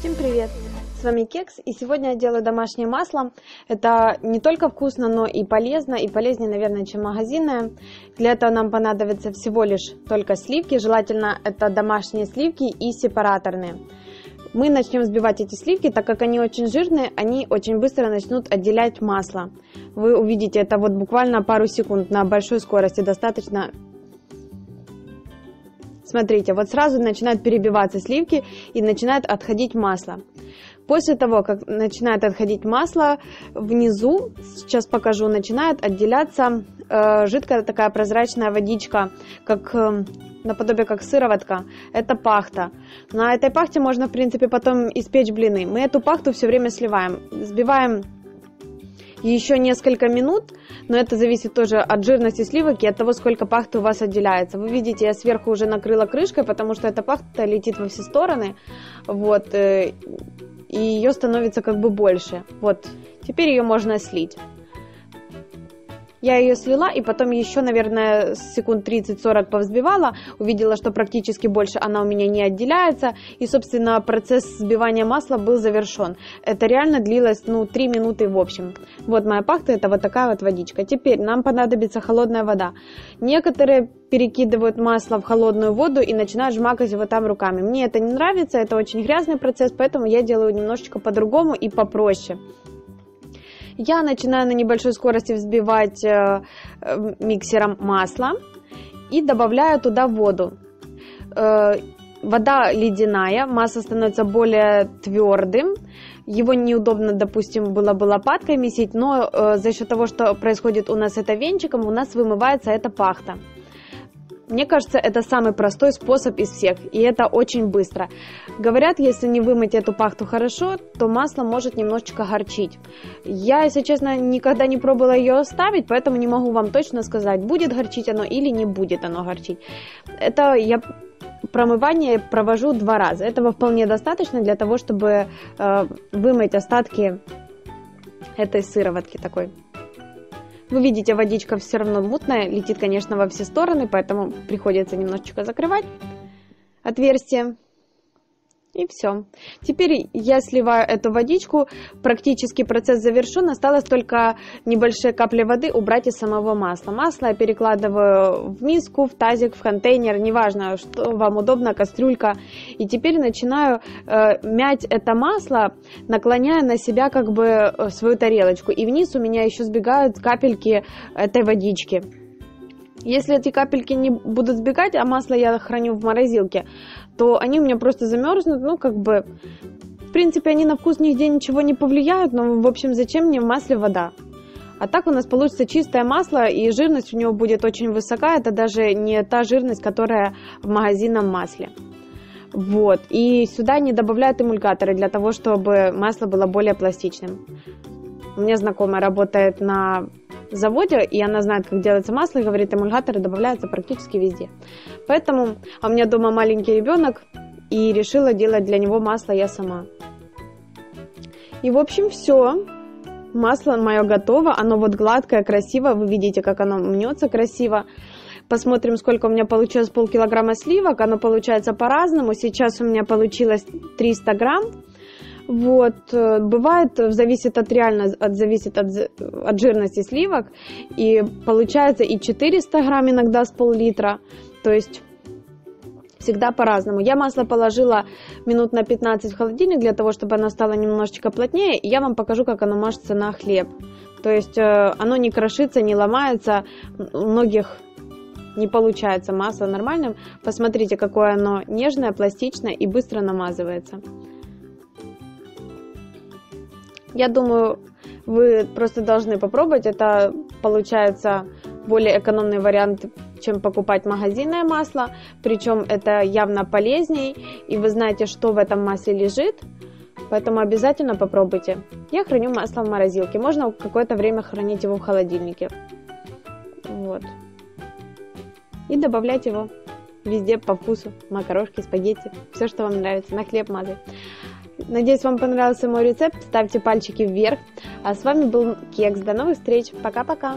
Всем привет! С вами Кекс, и сегодня я делаю домашнее масло. Это не только вкусно, но и полезно, и полезнее, наверное, чем магазинное. Для этого нам понадобится всего лишь только сливки, желательно это домашние сливки и сепараторные. Мы начнем взбивать эти сливки, так как они очень жирные, они очень быстро начнут отделять масло. Вы увидите, это вот буквально пару секунд, на большой скорости достаточно. Смотрите, вот сразу начинают перебиваться сливки и начинает отходить масло. После того, как начинает отходить масло, внизу, сейчас покажу, начинает отделяться жидкая такая прозрачная водичка, как наподобие как сыроватка. Это пахта. На этой пахте можно, в принципе, потом испечь блины. Мы эту пахту все время сливаем, взбиваем еще несколько минут, но это зависит тоже от жирности сливок и от того, сколько пахты у вас отделяется. Вы видите, я сверху уже накрыла крышкой, потому что эта пахта летит во все стороны, вот, и ее становится как бы больше. Вот, теперь ее можно слить. Я ее слила и потом еще, наверное, секунд 30-40 повзбивала, увидела, что практически больше она у меня не отделяется, и, собственно, процесс взбивания масла был завершен. Это реально длилось, 3 минуты в общем. Вот моя пахта, это вот такая вот водичка. Теперь нам понадобится холодная вода. Некоторые перекидывают масло в холодную воду и начинают жмакать его там руками. Мне это не нравится, это очень грязный процесс, поэтому я делаю немножечко по-другому и попроще. Я начинаю на небольшой скорости взбивать миксером масло и добавляю туда воду. Вода ледяная, масло становится более твердым. Его неудобно, допустим, было бы лопаткой месить, но за счет того, что происходит у нас это венчиком, у нас вымывается эта пахта. Мне кажется, это самый простой способ из всех, и это очень быстро. Говорят, если не вымыть эту пахту хорошо, то масло может немножечко горчить. Я, если честно, никогда не пробовала ее оставить, поэтому не могу вам точно сказать, будет горчить оно или не будет оно горчить. Это я промывание провожу 2 раза. Этого вполне достаточно для того, чтобы вымыть остатки этой сыроватки такой. Вы видите, водичка все равно мутная, летит, конечно, во все стороны, поэтому приходится немножечко закрывать отверстие. И все. Теперь я сливаю эту водичку, практически процесс завершен, осталось только небольшие капли воды убрать из самого масла. Масло я перекладываю в миску, в тазик, в контейнер, неважно, что вам удобно, кастрюлька. И теперь начинаю мять это масло, наклоняя на себя как бы свою тарелочку. И вниз у меня еще сбегают капельки этой водички. Если эти капельки не будут сбегать, а масло я храню в морозилке, то они у меня просто замерзнут, в принципе, они на вкус нигде ничего не повлияют, но, в общем, зачем мне в масле вода? А так у нас получится чистое масло, и жирность у него будет очень высока, это даже не та жирность, которая в магазинном масле. Вот, и сюда не добавляют эмульгаторы для того, чтобы масло было более пластичным. У меня знакомая работает на заводе, и она знает, как делается масло, и говорит, эмульгаторы добавляются практически везде. Поэтому, а у меня дома маленький ребенок, и решила делать для него масло я сама. И, в общем, все. Масло мое готово, оно вот гладкое, красиво, вы видите, как оно мнется красиво. Посмотрим, сколько у меня получилось полкилограмма сливок, оно получается по-разному. Сейчас у меня получилось 300 грамм. Вот, бывает, зависит от жирности сливок, и получается и 400 грамм иногда с пол-литра, то есть всегда по-разному. Я масло положила минут на 15 в холодильник для того, чтобы оно стало немножечко плотнее, и я вам покажу, как оно мажется на хлеб. То есть оно не крошится, не ломается, у многих не получается масло нормальным. Посмотрите, какое оно нежное, пластичное и быстро намазывается. Я думаю, вы просто должны попробовать, это получается более экономный вариант, чем покупать магазинное масло, причем это явно полезней, и вы знаете, что в этом масле лежит, поэтому обязательно попробуйте. Я храню масло в морозилке, можно какое-то время хранить его в холодильнике, вот, и добавлять его везде по вкусу, макарошки, спагетти, все, что вам нравится, на хлеб мазать. Надеюсь, вам понравился мой рецепт. Ставьте пальчики вверх. А с вами был Кекс. До новых встреч. Пока-пока.